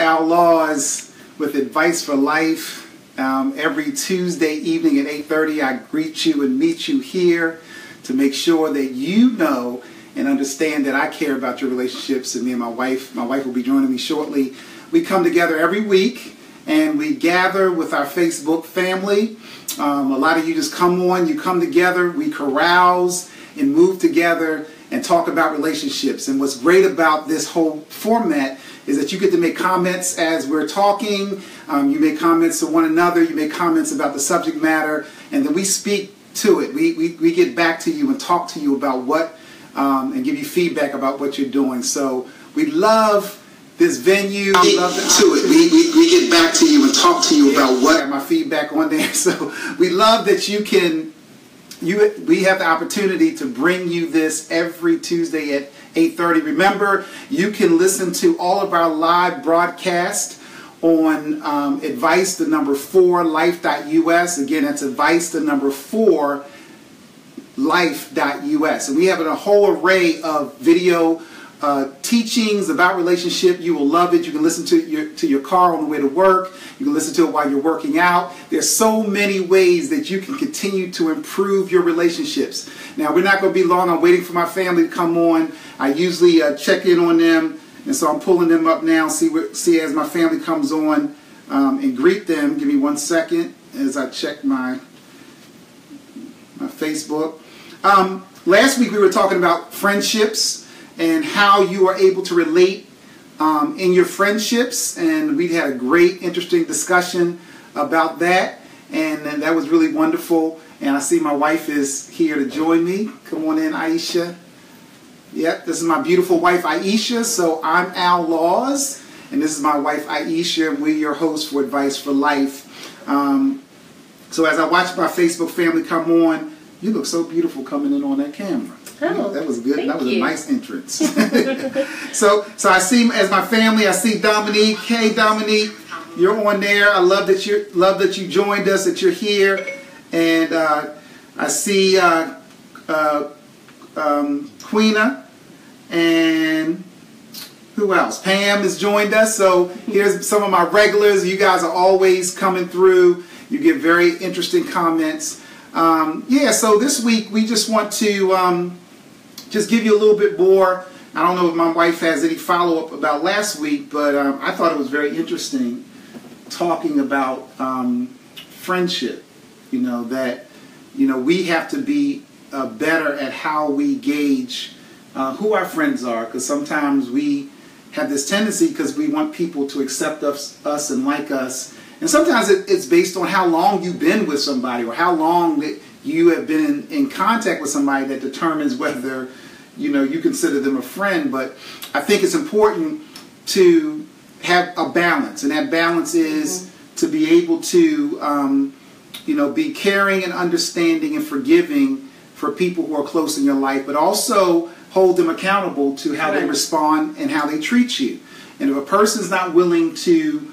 Al Laws with Advice for Life. Every Tuesday evening at 8:30, I greet you and meet you here to make sure that you know and understand that I care about your relationships, and me and my wife will be joining me shortly. We come together every week and we gather with our Facebook family. A lot of you just come on, you come together, we carouse and move together and talk about relationships. And what's great about this whole format is that you get to make comments as we're talking. You make comments to one another, you make comments about the subject matter, and then we speak to it. We get back to you and talk to you about what and give you feedback about what you're doing. So we love this venue. We love it. We get back to you and talk to you about what. I got my feedback on there. So we love that you can. We have the opportunity to bring you this every Tuesday at 8:30. Remember, you can listen to all of our live broadcasts on Advice, the number 4, life.us. Again, that's Advice, the number 4, life.us. And we have a whole array of video teachings about relationship. You will love it. You can listen to your car on the way to work. You can listen to it while you're working out. There's so many ways that you can continue to improve your relationships. Now, we're not going to be long. I'm waiting for my family to come on. I usually check in on them, and so I'm pulling them up now. See as my family comes on and greet them. Give me one second as I check my Facebook. Last week we were talking about friendships and how you are able to relate in your friendships. And we had a great, interesting discussion about that. And that was really wonderful. And I see my wife is here to join me. Come on in, Aisha. Yep, this is my beautiful wife, Aisha. So I'm Al Laws, and this is my wife, Aisha. We're your hosts for Advice for Life. So as I watch my Facebook family come on, you look so beautiful coming in on that camera. Oh, that was good. That was a nice entrance. So I see as my family, I see Dominique. Hey, Dominique, you're on there. I love that you joined us, that you're here. And I see Quina, and who else? Pam has joined us. So here's some of my regulars. You guys are always coming through. You get very interesting comments. Yeah, so this week we just want to just give you a little bit more. I don't know if my wife has any follow-up about last week, but I thought it was very interesting talking about friendship. You know, that, you know, we have to be better at how we gauge who our friends are, because sometimes we have this tendency because we want people to accept us and like us. And sometimes it's based on how long you've been with somebody or how long that you have been in contact with somebody that determines whether, you know, you consider them a friend. But I think it's important to have a balance, and that balance is to be able to, you know, be caring and understanding and forgiving for people who are close in your life, but also hold them accountable to how they respond and how they treat you. And if a person's not willing to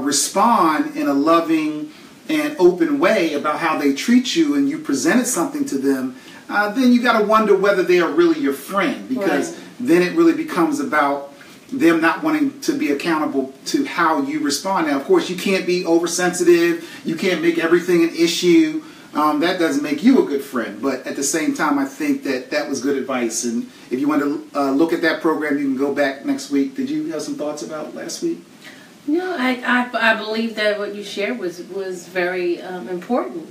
respond in a loving and open way about how they treat you, and you presented something to them, then you got to wonder whether they are really your friend, because then it really becomes about them not wanting to be accountable to how you respond. Now, of course, you can't be oversensitive. You can't make everything an issue. That doesn't make you a good friend. But at the same time, I think that that was good advice. And if you want to look at that program, you can go back next week. Did you have some thoughts about last week? No, I believe that what you shared was very important.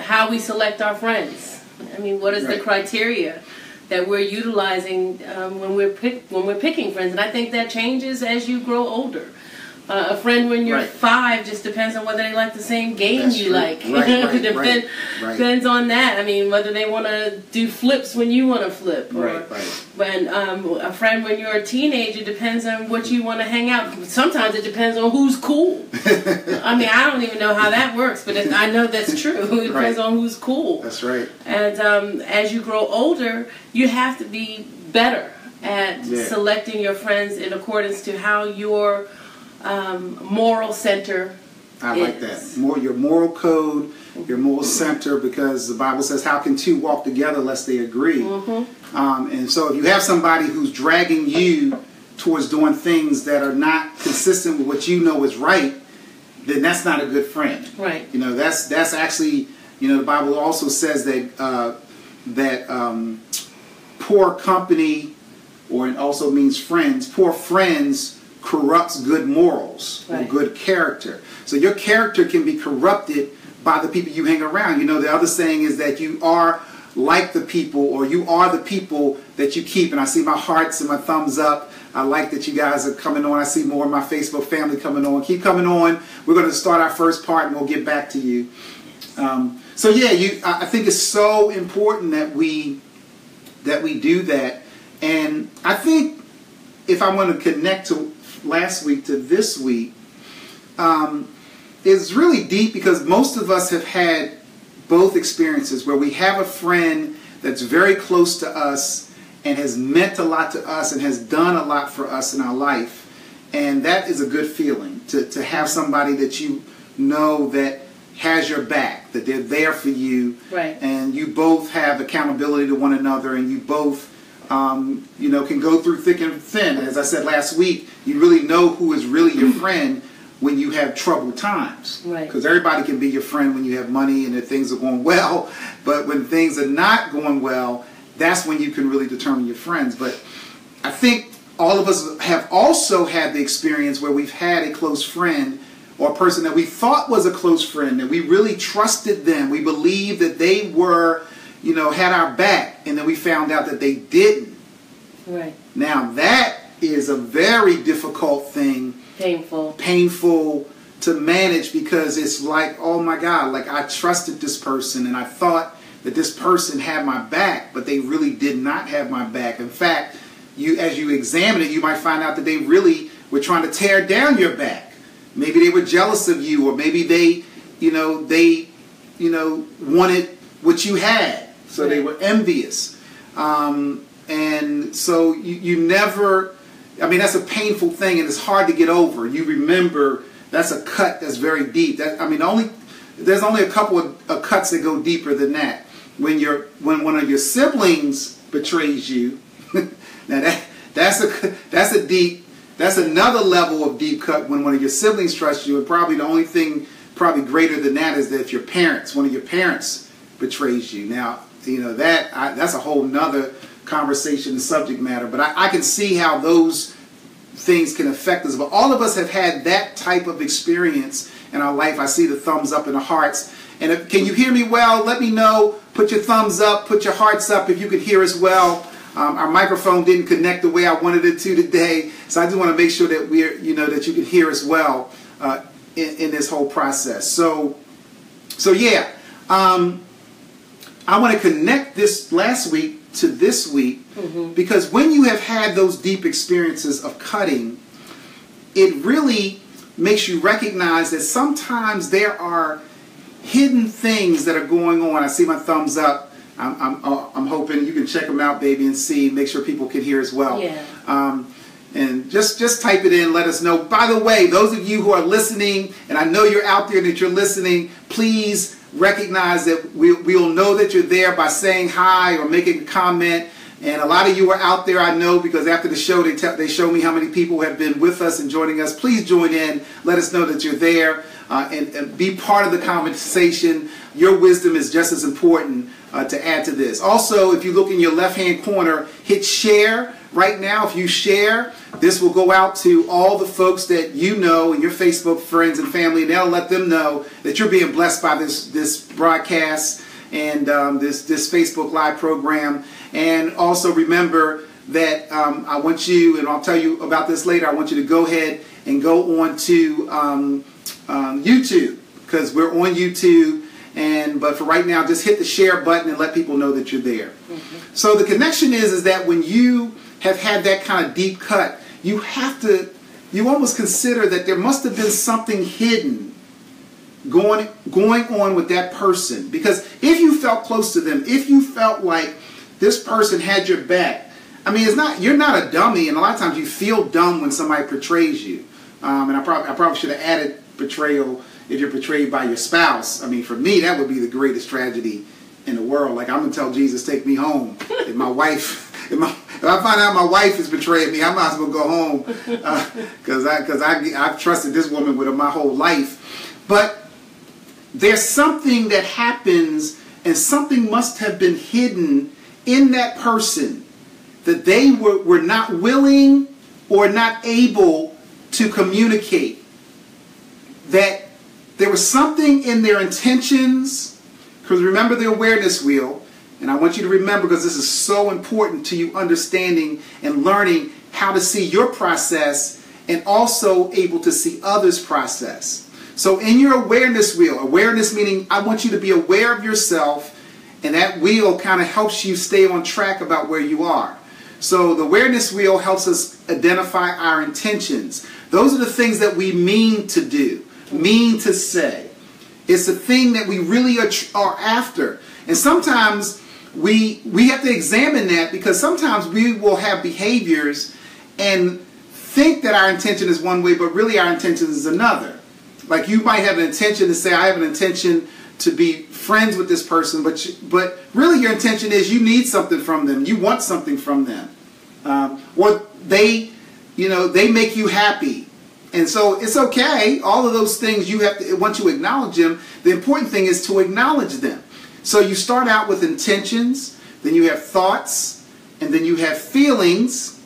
How we select our friends. I mean, what is the criteria that we're utilizing when we're picking friends? And I think that changes as you grow older. A friend when you're 5 just depends on whether they like the same game like. Depends on that. I mean, whether they want to do flips when you want to flip. Or when a friend when you're a teenager depends on what you want to hang out. Sometimes it depends on who's cool. I mean, I don't even know how that works, but I know that's true. It depends on who's cool. That's right. And as you grow older, you have to be better at selecting your friends in accordance to how your moral center. I like that. Your moral code, your moral center, because the Bible says, "How can two walk together lest they agree?" And so, if you have somebody who's dragging you towards doing things that are not consistent with what you know is right, then that's not a good friend. Right. You know, that's actually, you know, the Bible also says that poor company, or it also means friends, poor friends corrupts good morals, right, or good character. So your character can be corrupted by the people you hang around. You know, the other saying is that you are like the people, or you are the people that you keep. And I see my hearts and my thumbs up. I like that you guys are coming on. I see more of my Facebook family coming on. Keep coming on. We're going to start our first part and we'll get back to you. So yeah, I think it's so important that we do that. And I think if I want to connect to last week to this week, it's really deep because most of us have had both experiences where we have a friend that's very close to us and has meant a lot to us and has done a lot for us in our life. And that is a good feeling, to have somebody that you know that has your back, that they're there for you, right, and you both have accountability to one another, and you both you know, can go through thick and thin. As I said last week, you really know who is really your friend when you have troubled times, right? Because everybody can be your friend when you have money and if things are going well, but when things are not going well, that's when you can really determine your friends. But I think all of us have also had the experience where we've had a close friend, or a person that we thought was a close friend, that we really trusted them, we believed that they were, you know, had our back, and then we found out that they didn't. Right. Now that is a very difficult thing. Painful. Painful to manage, because it's like, oh my God, like I trusted this person and I thought that this person had my back, but they really did not have my back. In fact, you, as you examine it, you might find out that they really were trying to tear down your back. Maybe they were jealous of you, or maybe they wanted what you had, so they were envious. And so you never, I mean, that's a painful thing, and it's hard to get over. You remember, that's a cut that's very deep. That, I mean, there's only a couple of cuts that go deeper than that. When one of your siblings betrays you, now that's a deep. That's another level of deep cut, when one of your siblings trusts you. And probably the only thing probably greater than that is that if your parents, one of your parents betrays you. Now, you know, that's a whole nother conversation and subject matter. But I can see how those things can affect us. But all of us have had that type of experience in our life. I see the thumbs up and the hearts. And if, can you hear me well? Let me know. Put your thumbs up. Put your hearts up if you could hear us well. Our microphone didn't connect the way I wanted it to today, so I do want to make sure that that you can hear us well in this whole process. So yeah, I want to connect this last week to this week, mm-hmm, because when you have had those deep experiences of cutting, it really makes you recognize that sometimes there are hidden things that are going on. I see my thumbs up. I'm hoping you can check them out, baby, and see, make sure people can hear as well. Yeah. And just type it in, let us know. By the way, those of you who are listening, and I know you're out there and that you're listening, please recognize that we'll know that you're there by saying hi or making a comment. And a lot of you are out there, I know, because after the show, they show me how many people have been with us and joining us. Please join in. Let us know that you're there and be part of the conversation. Your wisdom is just as important to add to this. Also, if you look in your left-hand corner, hit share right now. If you share, this will go out to all the folks that you know and your Facebook friends and family. And that'll let them know that you're being blessed by this broadcast and this Facebook Live program. And also remember that I want you, and I'll tell you about this later, I want you to go ahead and go on to YouTube, because we're on YouTube. But for right now, just hit the share button and let people know that you're there. Mm-hmm. So the connection is that when you have had that kind of deep cut, you almost consider that there must have been something hidden going on with that person. Because if you felt close to them, if you felt like this person had your back, I mean, you're not a dummy, and a lot of times you feel dumb when somebody betrays you. And I probably should have added betrayal. If you're betrayed by your spouse, I mean, for me, that would be the greatest tragedy in the world. Like, I'm gonna tell Jesus, take me home. If my wife, if my If I find out my wife has betrayed me, I might as well go home, because I've trusted this woman with my whole life. But there's something that happens, and something must have been hidden in that person that they were not willing or not able to communicate. That there was something in their intentions, because remember the awareness wheel, and I want you to remember, because this is so important to you understanding and learning how to see your process and also able to see others' process. So in your awareness wheel, awareness meaning I want you to be aware of yourself, and that wheel kind of helps you stay on track about where you are. So the awareness wheel helps us identify our intentions. Those are the things that we mean to do, mean to say. It's the thing that we really are after. And sometimes we have to examine that, because sometimes we will have behaviors and think that our intention is one way, but really our intention is another. Like you might have an intention to say, I have an intention to be friends with this person, but really your intention is you need something from them, you want something from them, or they, you know, they make you happy, and so it's okay. All of those things you have to, once you acknowledge them, the important thing is to acknowledge them. So you start out with intentions, then you have thoughts, and then you have feelings,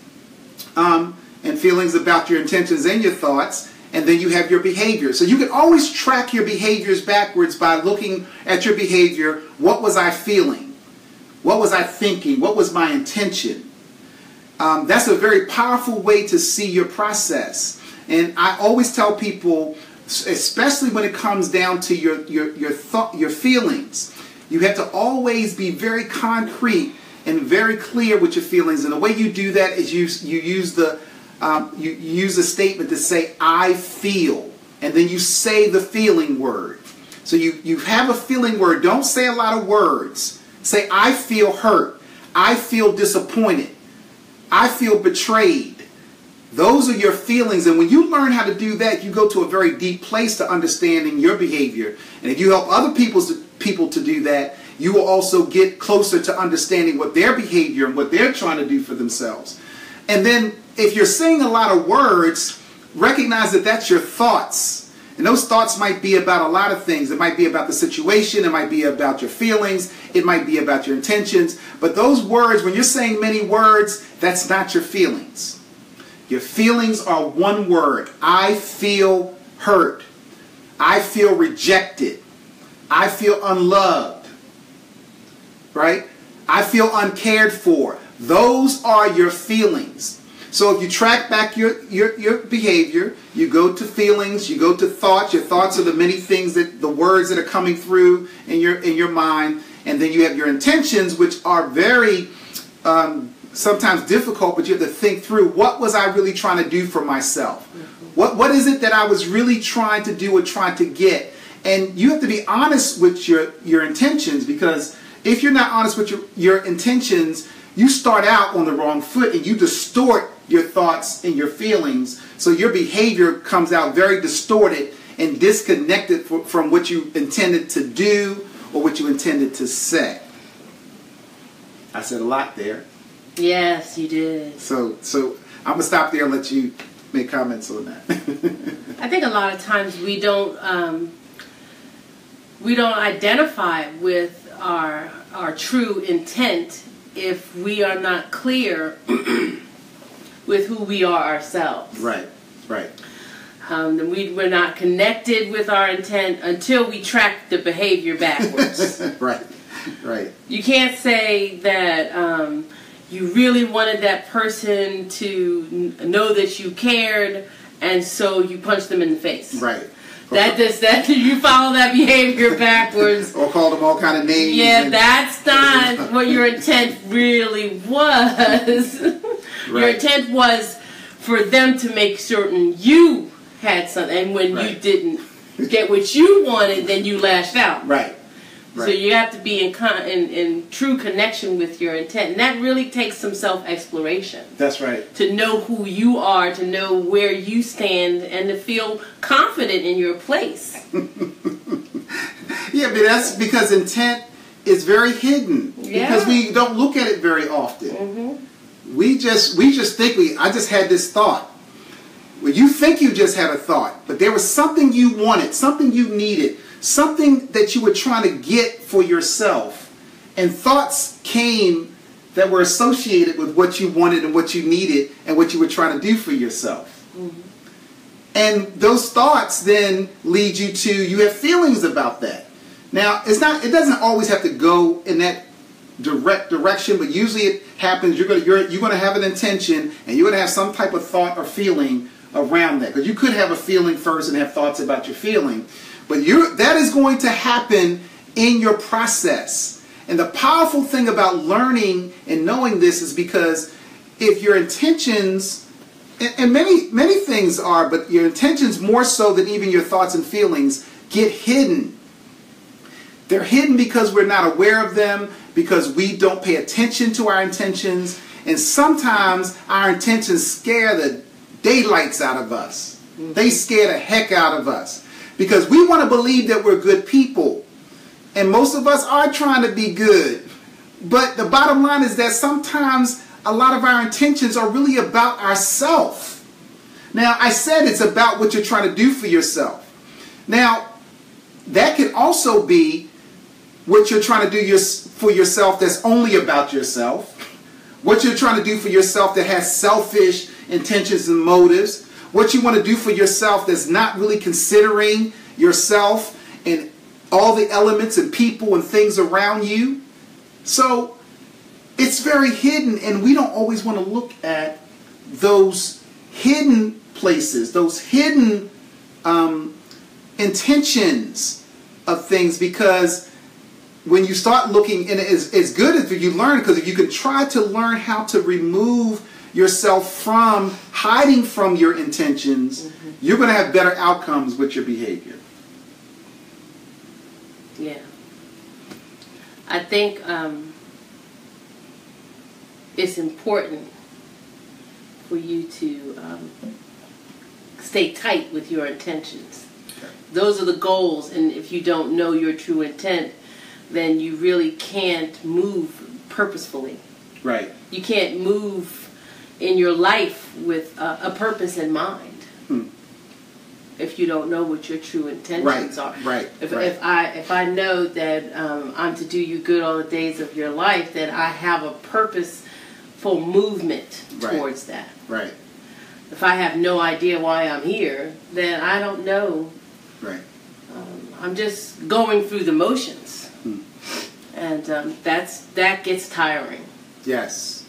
and feelings about your intentions and your thoughts. And then you have your behavior. So you can always track your behaviors backwards by looking at your behavior. What was I feeling? What was I thinking? What was my intention? That's a very powerful way to see your process. And I always tell people, especially when it comes down to your feelings, you have to always be very concrete and very clear with your feelings. And the way you do that is you use the you use a statement to say, I feel, and then you say the feeling word. So you have a feeling word. Don't say a lot of words. Say, I feel hurt. I feel disappointed. I feel betrayed. Those are your feelings. And when you learn how to do that, you go to a very deep place to understanding your behavior. And if you help other people to do that, you will also get closer to understanding what their behavior and what they're trying to do for themselves. And then if you're saying a lot of words, recognize that that's your thoughts. And those thoughts might be about a lot of things. It might be about the situation. It might be about your feelings. It might be about your intentions. But those words, when you're saying many words, that's not your feelings. Your feelings are one word. I feel hurt. I feel rejected. I feel unloved. Right? I feel uncared for. Those are your feelings. So if you track back your behavior, you go to feelings, you go to thoughts. Your thoughts are the many things that the words that are coming through in your mind, and then you have your intentions, which are very sometimes difficult. But you have to think through, what was I really trying to do for myself? What is it that I was really trying to do or trying to get? And you have to be honest with your intentions, because if you're not honest with your intentions, you start out on the wrong foot and you distort your thoughts and your feelings. So your behavior comes out very distorted and disconnected from what you intended to do or what you intended to say. I said a lot there. Yes, you did. So I'm going to stop there and let you make comments on that. I think a lot of times we don't identify with our true intent if we are not clear with who we are ourselves. Right, right. Then we're not connected with our intent until we track the behavior backwards. Right, right. You can't say that you really wanted that person to know that you cared, and so you punched them in the face. Right. That you follow that behavior backwards. Or call them all kind of names. Yeah, that's not what your intent really was. Right. Your intent was for them to make certain you had something. And when right. you didn't get what you wanted, then you lashed out. Right. Right. So you have to be in true connection with your intent. And that really takes some self-exploration. That's right. To know who you are, to know where you stand, and to feel confident in your place. Yeah, but that's because intent is very hidden. Yeah. Because we don't look at it very often. Mm-hmm. I just had this thought. Well, you think you just had a thought, but there was something you wanted, something you needed, something that you were trying to get for yourself. And thoughts came that were associated with what you wanted and what you needed and what you were trying to do for yourself. Mm-hmm. And those thoughts then lead you to, you have feelings about that. Now, it doesn't always have to go in that direct direction, but usually it happens. You're going to have an intention, and you're going to have some type of thought or feeling around that. Because you could have a feeling first and have thoughts about your feeling. But that is going to happen in your process. And the powerful thing about learning and knowing this is because if your intentions, and many things are, but your intentions more so than even your thoughts and feelings, get hidden. They're hidden because we're not aware of them, because we don't pay attention to our intentions. And sometimes our intentions scare the daylights out of us. They scare the heck out of us. Because we want to believe that we're good people. And most of us are trying to be good. But the bottom line is that sometimes a lot of our intentions are really about ourselves. Now, I said it's about what you're trying to do for yourself. Now, that can also be what you're trying to do for yourself that's only about yourself. What you're trying to do for yourself that has selfish intentions and motives. What you want to do for yourself that's not really considering yourself and all the elements and people and things around you. So it's very hidden, and we don't always want to look at those hidden places, those hidden intentions of things, because when you start looking, and it's good if you learn, because if you can try to learn how to remove yourself from hiding from your intentions, mm-hmm. you're going to have better outcomes with your behavior. Yeah. I think it's important for you to stay tight with your intentions. Those are the goals, and if you don't know your true intent, then you really can't move purposefully. Right. You can't move in your life with a purpose in mind if you don't know what your true intentions are. Right. If I know that I'm to do you good all the days of your life, then I have a purposeful movement towards that. Right. If I have no idea why I'm here, then I don't know. Right. I'm just going through the motions, and that gets tiring. Yes.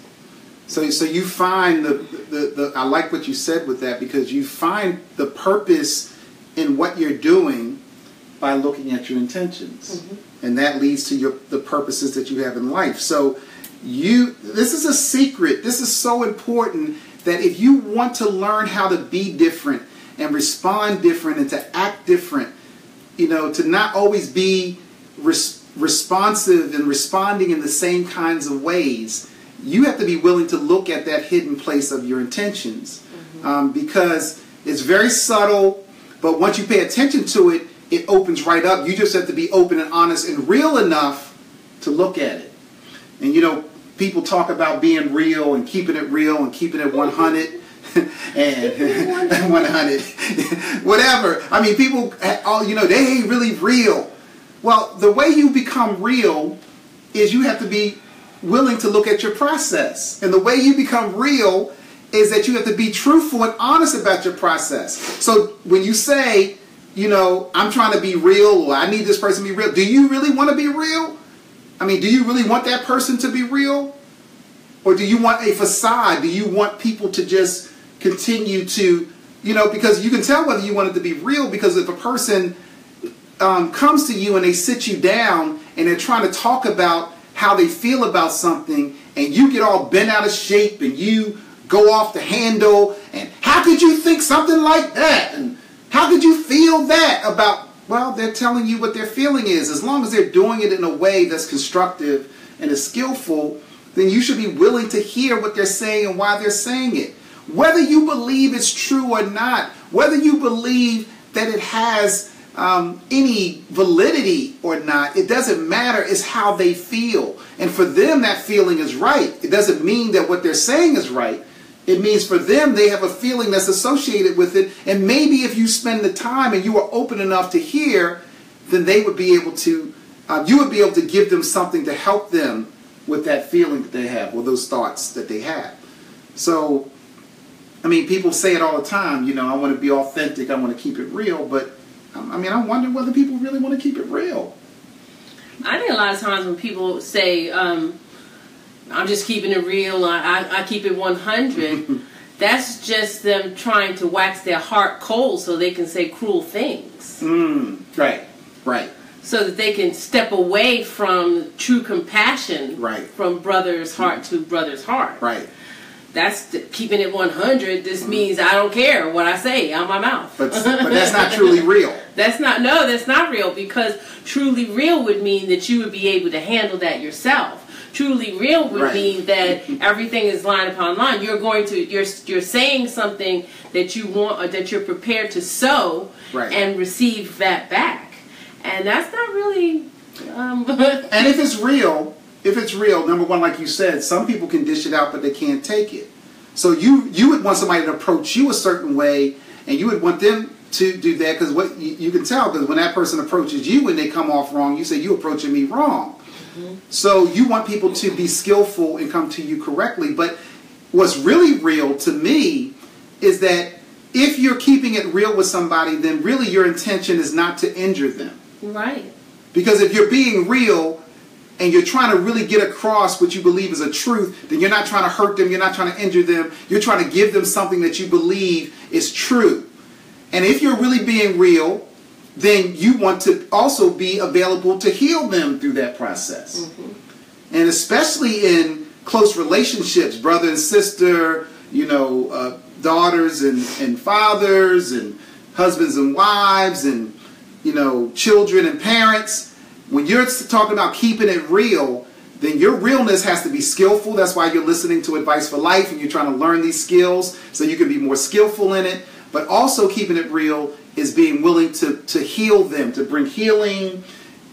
So you find the I like what you said with that, because you find the purpose in what you're doing by looking at your intentions, mm-hmm. and that leads to the purposes that you have in life. So this is a secret. This is so important that if you want to learn how to be different and respond different and to act different, to not always be responsive and responding in the same kinds of ways, you have to be willing to look at that hidden place of your intentions, mm-hmm. Because it's very subtle, but once you pay attention to it, it opens right up. You just have to be open and honest and real enough to look at it. And people talk about being real and keeping it 100 and 100, whatever. I mean, people, they ain't really real. Well, the way you become real is you have to be willing to look at your process. And the way you become real is that you have to be truthful and honest about your process. So when you say, I'm trying to be real, or I need this person to be real, do you really want to be real? I mean, do you really want that person to be real? Or do you want a facade? Do you want people to just continue to, because you can tell whether you want it to be real, because if a person comes to you and they sit you down and they're trying to talk about how they feel about something, and you get all bent out of shape and you go off the handle, and how could you think something like that? And how could you feel that about? Well, they're telling you what their feeling is. As long as they're doing it in a way that's constructive and is skillful, then you should be willing to hear what they're saying and why they're saying it. Whether you believe it's true or not, whether you believe that it has any validity or not. It doesn't matter. It's how they feel. And for them, that feeling is right. It doesn't mean that what they're saying is right. It means for them, they have a feeling that's associated with it. And maybe if you spend the time and you are open enough to hear, then they would be able to, you would be able to give them something to help them with that feeling that they have, or those thoughts that they have. So, I mean, people say it all the time, you know, I want to be authentic, I want to keep it real, but I mean, I wonder whether people really want to keep it real. I think a lot of times when people say, I'm just keeping it real, I keep it 100, that's just them trying to wax their heart cold so they can say cruel things. Right, right. So that they can step away from true compassion, right, from brother's heart to brother's heart. Right. That's keeping it 100. This means I don't care what I say out my mouth. But that's not truly real. That's not, no, that's not real, because truly real would mean that you would be able to handle that yourself. Truly real would mean that everything is line upon line. You're going to, you're saying something that you want, or that you're prepared to sow and receive that back. And that's not really. And if it's real. If it's real, number one, like you said, some people can dish it out, but they can't take it. So you would want somebody to approach you a certain way, and you would want them to do that, because what you can tell, because when that person approaches you and they come off wrong, you say, you approaching me wrong. So you want people to be skillful and come to you correctly. But what's really real to me is that if you're keeping it real with somebody, then really your intention is not to injure them. Right. Because if you're being real, and you're trying to really get across what you believe is a truth, then you're not trying to hurt them, you're not trying to injure them, you're trying to give them something that you believe is true. And if you're really being real, then you want to also be available to heal them through that process. And especially in close relationships, brother and sister, you know, daughters and fathers, and husbands and wives, and, you know, children and parents. When you're talking about keeping it real, then your realness has to be skillful. That's why you're listening to Advice for Life, and you're trying to learn these skills so you can be more skillful in it. But also keeping it real is being willing to heal them, to bring healing,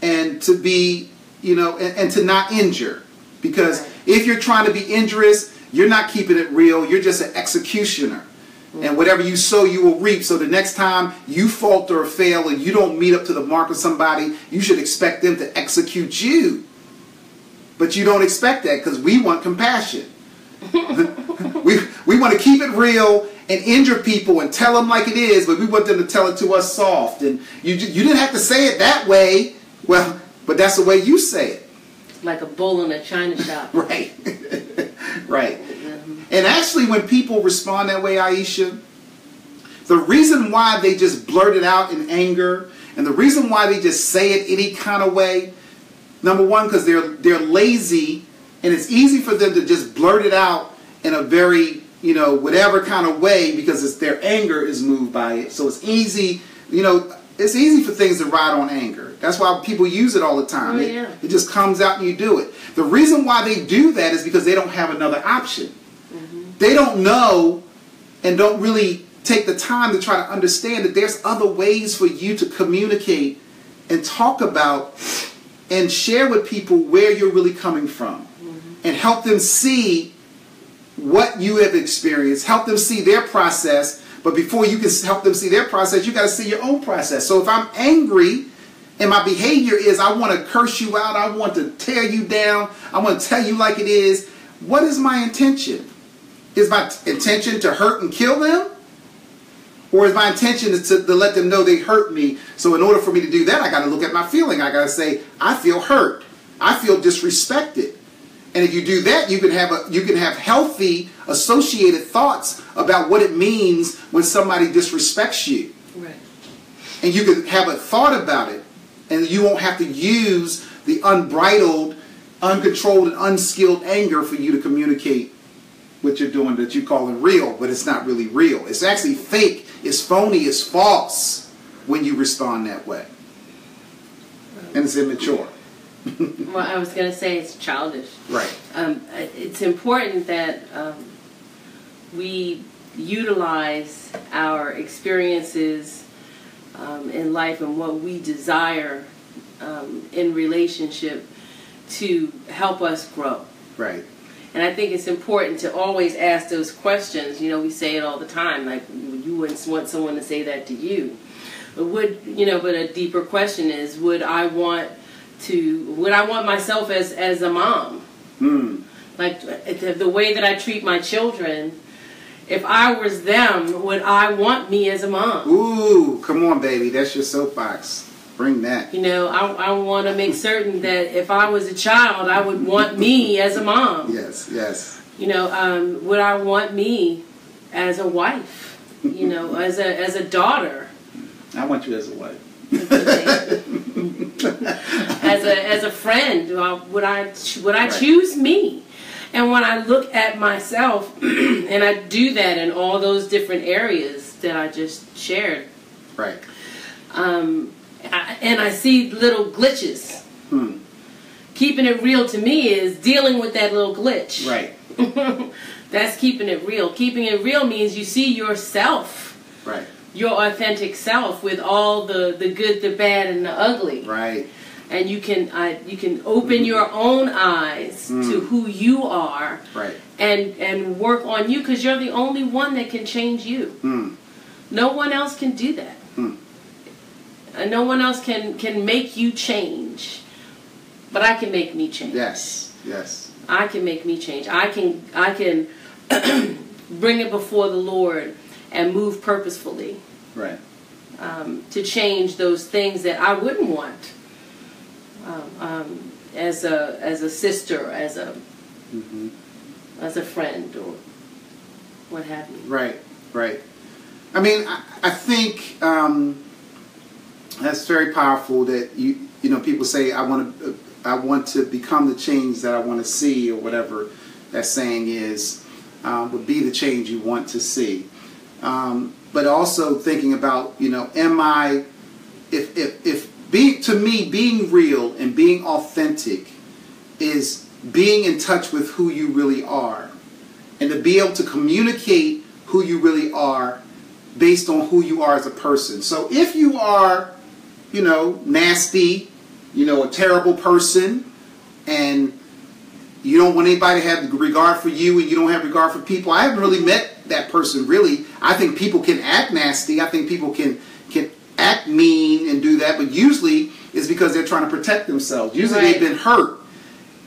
and to be, you know, and to not injure. Because if you're trying to be injurious, you're not keeping it real. You're just an executioner. And whatever you sow, you will reap. So the next time you falter or fail and you don't meet up to the mark of somebody, you should expect them to execute you. But you don't expect that, because we want compassion. we want to keep it real and injure people and tell them like it is, but we want them to tell it to us soft. And you didn't have to say it that way. Well, but that's the way you say it. Like a bull in a china shop. Right. Right. And actually, when people respond that way, Aisha, the reason why they just blurt it out in anger, and the reason why they just say it any kind of way, number one, because they're lazy, and it's easy for them to just blurt it out in a very, you know, whatever kind of way, because it's their anger is moved by it. So it's easy, you know, it's easy for things to ride on anger. That's why people use it all the time. It just comes out and you do it. The reason why they do that is because they don't have another option. They don't know, and don't really take the time to try to understand that there's other ways for you to communicate and talk about and share with people where you're really coming from, and help them see what you have experienced, help them see their process. But before you can help them see their process, you got to see your own process. So if I'm angry and my behavior is I want to curse you out, I want to tear you down, I want to tell you like it is, what is my intention? Is my intention to hurt and kill them? Or is my intention to let them know they hurt me? So in order for me to do that, I got to look at my feeling. I got to say, I feel hurt. I feel disrespected. And if you do that, you can have healthy associated thoughts about what it means when somebody disrespects you. Right. And you can have a thought about it. And you won't have to use the unbridled, uncontrolled, and unskilled anger for you to communicate what you're doing that you call it real, but it's not really real. It's actually fake, it's phony, it's false when you respond that way. And it's immature. Well, I was going to say it's childish. Right. It's important that we utilize our experiences in life and what we desire in relationship to help us grow. Right. And I think it's important to always ask those questions. You know, we say it all the time, like, you wouldn't want someone to say that to you. But but a deeper question is, would I want myself as a mom? Mm. Like, the way that I treat my children, if I was them, would I want me as a mom? Ooh, come on, baby. That's your soapbox. Bring that. You know, I want to make certain that if I was a child, I would want me as a mom. Yes, yes. You know, would I want me as a wife? You know, as a daughter. I want you as a wife. As a friend, would I choose me? And when I look at myself, and I do that in all those different areas that I just shared. Right. And I see little glitches. Hmm. Keeping it real to me is dealing with that little glitch. Right. That's keeping it real. Keeping it real means you see yourself. Right. Your authentic self with all the good, the bad, and the ugly. Right. And you can open your own eyes to who you are, right, and work on you, because you're the only one that can change you. Mm. No one else can do that. Mm. No one else can make you change, but I can make me change. Yes, yes. I can make me change. I can bring it before the Lord and move purposefully, right, to change those things that I wouldn't want. As a sister, as a friend, or what have you. Right, right. I mean, I think that's very powerful. That you know, people say, I want to become the change that I want to see, or whatever that saying is, would be the change you want to see. But also thinking about, you know, to me, being real and being authentic is being in touch with who you really are, and to be able to communicate who you really are based on who you are as a person. So if you are, you know, nasty, you know, a terrible person, and you don't want anybody to have regard for you, and you don't have regard for people, I haven't really met that person, really. I think people can act nasty. I think people can act mean and do that, but usually it's because they're trying to protect themselves. Usually, right, they've been hurt,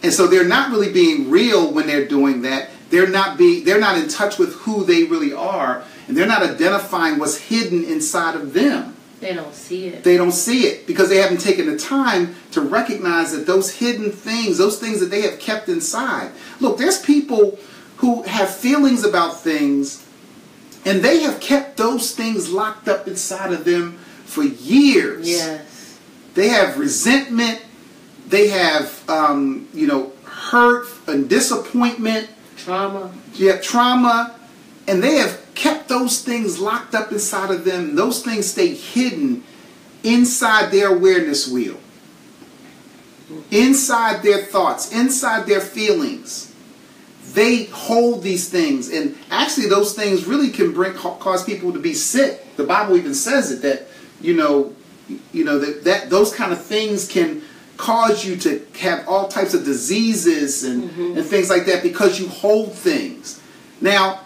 and so they're not really being real when they're doing that. They're not in touch with who they really are, and they're not identifying what's hidden inside of them. They don't see it. They don't see it because they haven't taken the time to recognize that those hidden things, those things that they have kept inside. Look, there's people who have feelings about things, and they have kept those things locked up inside of them for years. Yes. They have resentment. They have, you know, hurt and disappointment. Trauma. Yeah, trauma. And they have kept those things locked up inside of them. Those things stay hidden inside their awareness wheel, inside their thoughts, inside their feelings. They hold these things. And actually, those things really can cause people to be sick. The Bible even says it, that that those kind of things can cause you to have all types of diseases and things like that, because you hold things. Now,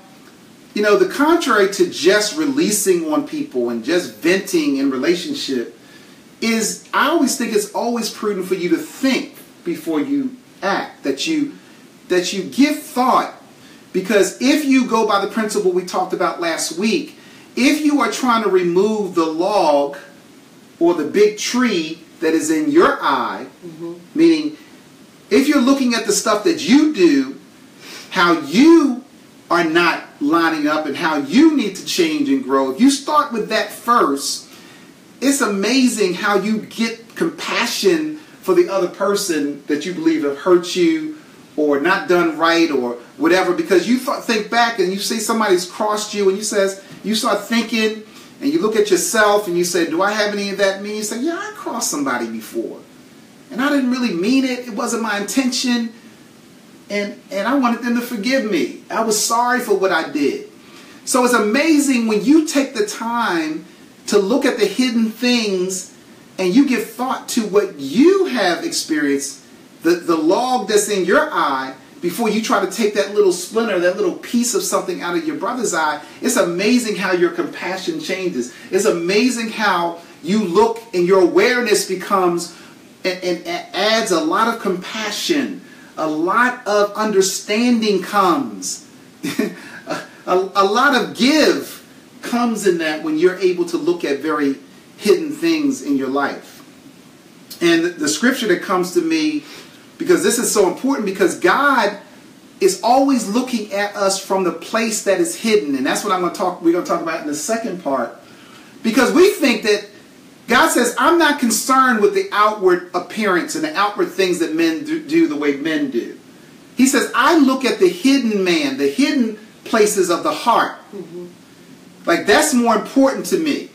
you know, the contrary to just releasing on people and just venting in relationship is, I always think it's always prudent for you to think before you act, that you give thought, because if you go by the principle we talked about last week, if you are trying to remove the log or the big tree that is in your eye, meaning if you're looking at the stuff that you do, how you are not lining up and how you need to change and grow, if you start with that first, it's amazing how you get compassion for the other person that you believe have hurt you or not done right or whatever, because you think back and you see somebody's crossed you, and you start thinking and you look at yourself and you say, do I have any of that in me? You say, yeah, I crossed somebody before, and I didn't really mean it. It wasn't my intention, and I wanted them to forgive me. I was sorry for what I did. So it's amazing when you take the time to look at the hidden things and you give thought to what you have experienced, the log that's in your eye, before you try to take that little splinter, that little piece of something out of your brother's eye. It's amazing how your compassion changes. It's amazing how you look and your awareness becomes and adds a lot of compassion. A lot of understanding comes. A lot of give comes in that when you're able to look at very hidden things in your life. And the scripture that comes to me, because this is so important, because God is always looking at us from the place that is hidden. And that's what we're going to talk about in the second part. Because we think that God says, I'm not concerned with the outward appearance and the outward things that men do the way men do. He says, I look at the hidden man, the hidden places of the heart. Mm-hmm. Like, that's more important to me.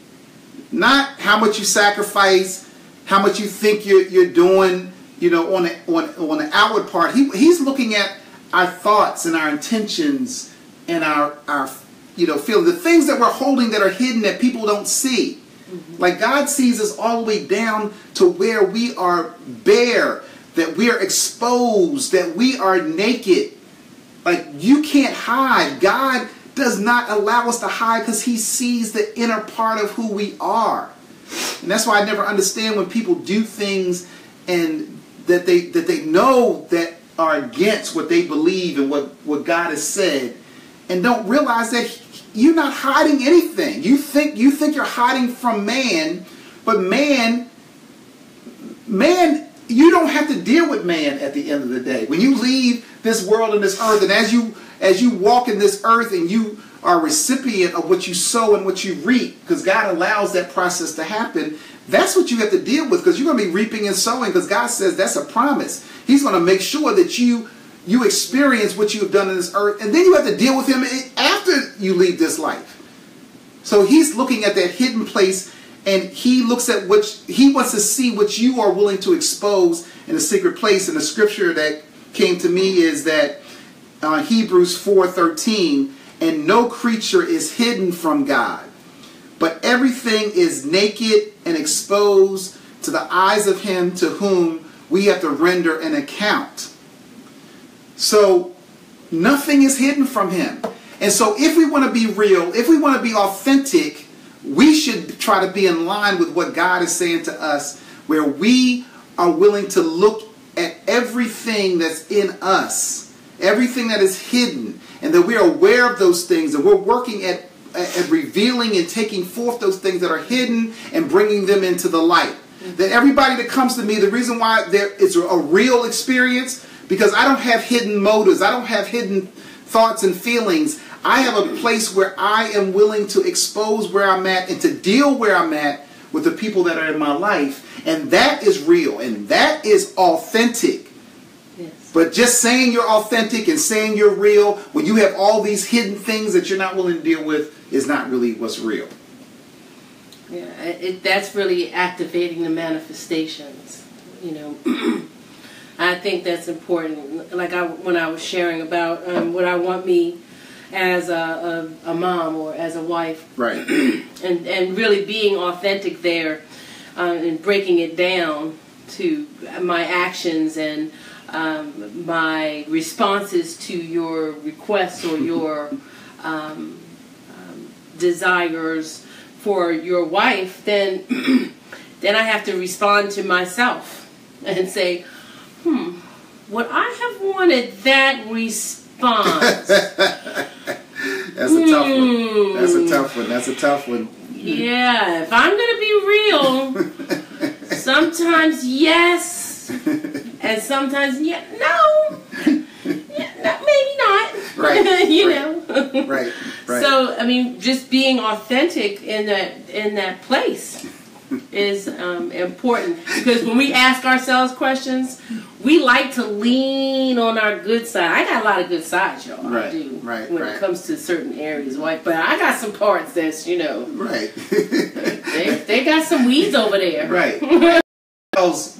Not how much you sacrifice, how much you think you're doing, you know, on the outward part. He's looking at our thoughts and our intentions and our feelings, the things that we're holding that are hidden that people don't see. Like, God sees us all the way down to where we are bare, that we are exposed, that we are naked. Like, you can't hide. God does not allow us to hide because He sees the inner part of who we are. And that's why I never understand when people do things and that they know that are against what they believe and what God has said, and don't realize that you're not hiding anything. You think you're hiding from man, but man, you don't have to deal with man at the end of the day. When you leave this world and this earth, and as you walk in this earth and you are a recipient of what you sow and what you reap, because God allows that process to happen, that's what you have to deal with, because you're going to be reaping and sowing, because God says that's a promise. He's going to make sure that you experience what you have done in this earth, and then you have to deal with Him after you leave this life. So He's looking at that hidden place, and He looks at He wants to see what you are willing to expose in a secret place. And the scripture that came to me is that Hebrews 4:13, and no creature is hidden from God, but everything is naked and exposed to the eyes of Him to whom we have to render an account. So nothing is hidden from Him. And so if we want to be real, if we want to be authentic, we should try to be in line with what God is saying to us, where we are willing to look at everything that's in us, everything that is hidden, and that we are aware of those things, and we're working at revealing and taking forth those things that are hidden and bringing them into the light. That everybody that comes to me, the reason why it's a real experience, because I don't have hidden motives. I don't have hidden thoughts and feelings. I have a place where I am willing to expose where I'm at and to deal where I'm at with the people that are in my life. And that is real. And that is authentic. Yes. But just saying you're authentic and saying you're real when you have all these hidden things that you're not willing to deal with is not really what's real. Yeah, that's really activating the manifestations, you know. I think that's important. Like when I was sharing about what I want me as a mom or as a wife, right? and really being authentic there, and breaking it down to my actions and my responses to your requests or your desires for your wife. Then I have to respond to myself and say, would I have wanted that response? That's a tough one. That's a tough one. That's a tough one. Yeah, if I'm going to be real, sometimes yes, and sometimes yeah, no. Yeah, no, maybe not. Right. you know. Right. So, I mean, just being authentic in that place is important, because when we ask ourselves questions, we like to lean on our good side. I got a lot of good sides, y'all. Right, I do. Right, when it comes to certain areas, right? But I got some parts that's, you know. Right. they got some weeds over there. Right.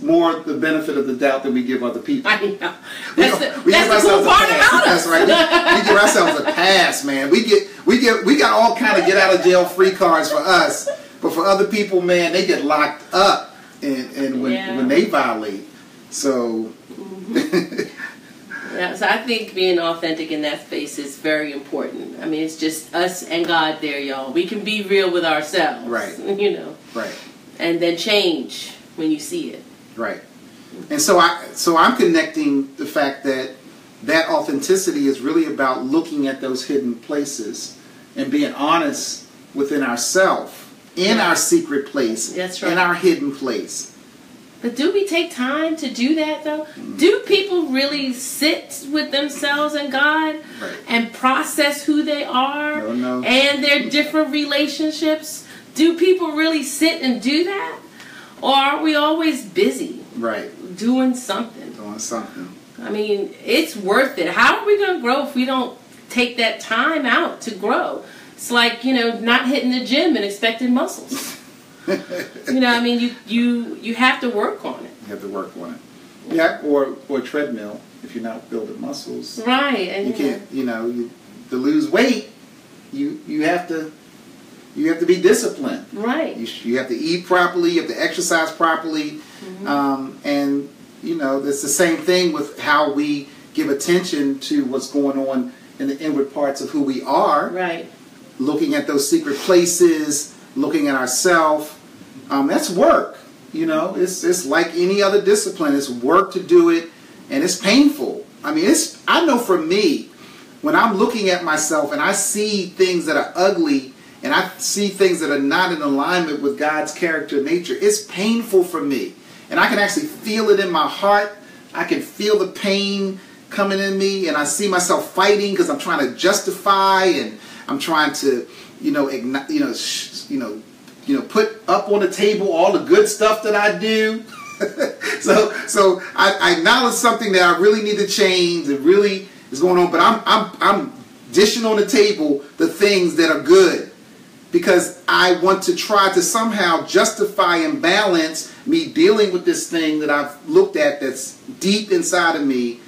More the benefit of the doubt than we give other people. I know. That's the cool part about us. That's right. We give ourselves a pass, man. We got all kind of get out of jail free cards for us. But for other people, man, they get locked up and when they violate. So yeah, so I think being authentic in that space is very important. I mean, it's just us and God there, y'all. We can be real with ourselves. Right. You know. Right. And then change when you see it. Right. And so I'm connecting the fact that that authenticity is really about looking at those hidden places and being honest within ourselves, in our secret place, that's right, in our hidden place. But do we take time to do that, though? Do people really sit with themselves and God and process who they are and their different relationships? Do people really sit and do that? Or are we always busy doing something? Doing something. I mean, it's worth it. How are we going to grow if we don't take that time out to grow? It's like, you know, not hitting the gym and expecting muscles. You know, I mean, you have to work on it. You have to work on it. Yeah, or a treadmill if you're not building muscles. Right. And you can't, you know, to lose weight, you have to be disciplined. Right. You have to eat properly. You have to exercise properly. Mm-hmm. And you know, it's the same thing with how we give attention to what's going on in the inward parts of who we are. Right. Looking at those secret places. Looking at ourselves, that's work. You know, it's like any other discipline. It's work to do it, and it's painful. I mean, I know for me, when I'm looking at myself and I see things that are ugly and I see things that are not in alignment with God's character and nature, it's painful for me, and I can actually feel it in my heart. I can feel the pain coming in me, and I see myself fighting because I'm trying to justify and I'm trying to, put up on the table all the good stuff that I do. so I acknowledge something that I really need to change and really is going on, but I'm dishing on the table the things that are good because I want to try to somehow justify and balance me dealing with this thing that I've looked at that's deep inside of me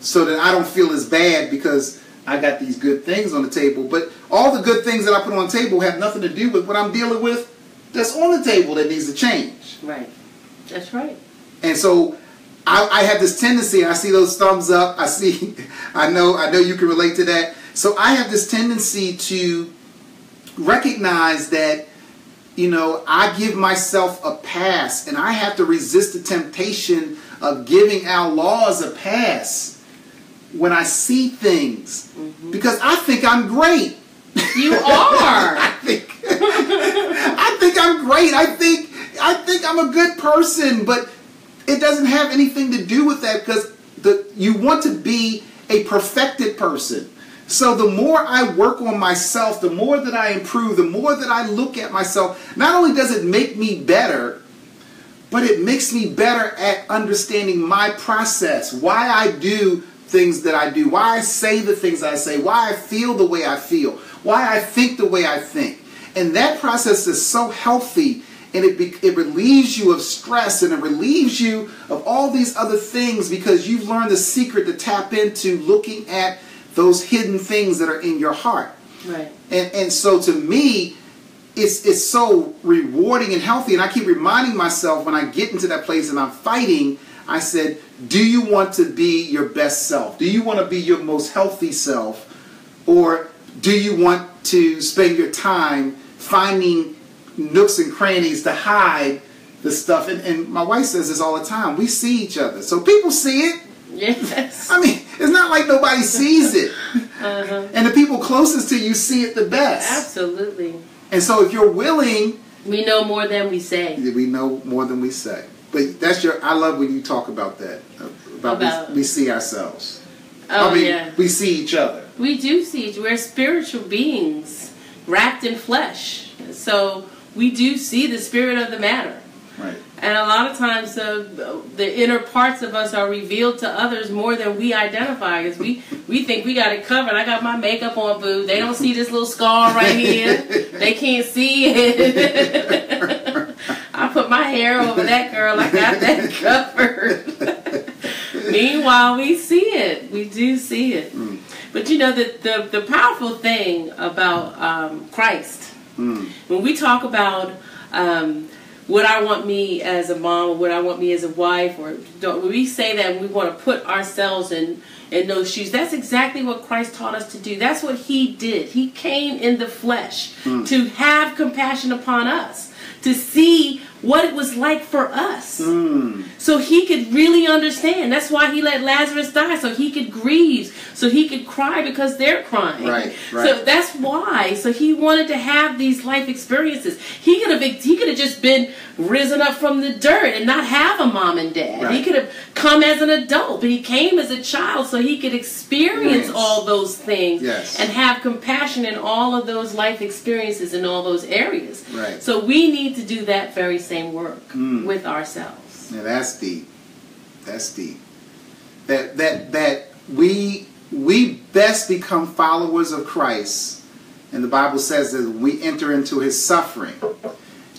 so that I don't feel as bad because I got these good things on the table. But all the good things that I put on the table have nothing to do with what I'm dealing with that's on the table that needs to change. Right. That's right. And so I have this tendency, I see those thumbs up, I know you can relate to that. So I have this tendency to recognize that, you know, I give myself a pass, and I have to resist the temptation of giving our laws a pass when I see things, because I think I'm great. You are. I think I'm great. I think I'm a good person, but it doesn't have anything to do with that because you want to be a perfected person. So the more I work on myself, the more that I improve, the more that I look at myself, not only does it make me better, but it makes me better at understanding my process, why I do things that I do, why I say the things I say, why I feel the way I feel, why I think the way I think. And that process is so healthy, and it relieves you of stress, and it relieves you of all these other things because you've learned the secret to tap into looking at those hidden things that are in your heart. Right. And so to me, it's so rewarding and healthy, and I keep reminding myself when I get into that place and I'm fighting, I said, do you want to be your best self? Do you want to be your most healthy self? Or do you want to spend your time finding nooks and crannies to hide the stuff? And my wife says this all the time. We see each other. So people see it. Yes. I mean, it's not like nobody sees it. And the people closest to you see it the best. Absolutely. And so if you're willing... We know more than we say. We know more than we say. But that's I love when you talk about that. About we see ourselves. Oh, I mean, yeah. We see each other. We do see each other. We're spiritual beings wrapped in flesh. So we do see the spirit of the matter. Right. And a lot of times the inner parts of us are revealed to others more than we identify. Because we think we got it covered. I got my makeup on, boo. They don't see this little scar right here. They can't see it. I put my hair over that girl. I got that covered. Meanwhile, we see it. We do see it. But you know, the powerful thing about Christ Mm. When we talk about what I want me as a mom, or what I want me as a wife, or when we say that we want to put ourselves in those shoes, that's exactly what Christ taught us to do. That's what he did. He came in the flesh to have compassion upon us, to see what it was like for us. Mm. So he could really understand. That's why he let Lazarus die, so he could grieve, so he could cry because they're crying. Right. So that's why. So he wanted to have these life experiences. He could have just been risen up from the dirt and not have a mom and dad. Right. He could have come as an adult, but he came as a child so he could experience all those things and have compassion in all of those life experiences in all those areas. Right. So we need to do that very same work with ourselves. Yeah, that's deep. That's deep. That we best become followers of Christ, and the Bible says that we enter into his suffering.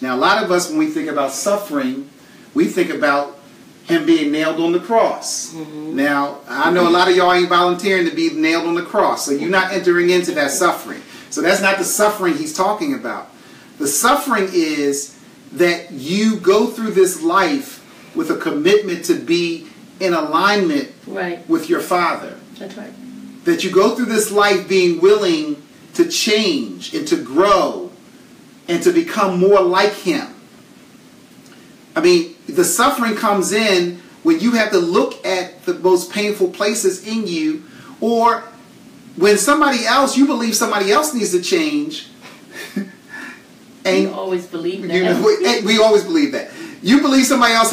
Now, a lot of us, when we think about suffering, we think about him being nailed on the cross. Mm-hmm. Now, I know a lot of y'all ain't volunteering to be nailed on the cross, so you're not entering into that suffering. So that's not the suffering he's talking about. The suffering is that you go through this life with a commitment to be in alignment with your Father. That's right. That you go through this life being willing to change and to grow and to become more like him. I mean, the suffering comes in when you have to look at the most painful places in you, or when somebody else, you believe somebody else needs to change. And we always believe that. You know, we always believe that. You believe somebody else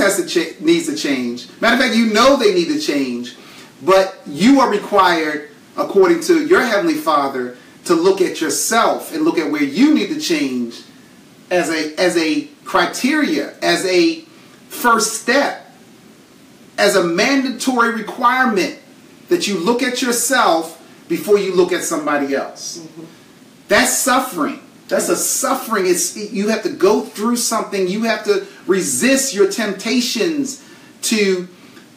needs to change. Matter of fact, you know they need to change. But you are required, according to your Heavenly Father, to look at yourself and look at where you need to change as a criteria, as a first step, as a mandatory requirement that you look at yourself before you look at somebody else. Mm-hmm. That's suffering. That's a suffering. It's, you have to go through something. You have to resist your temptations to,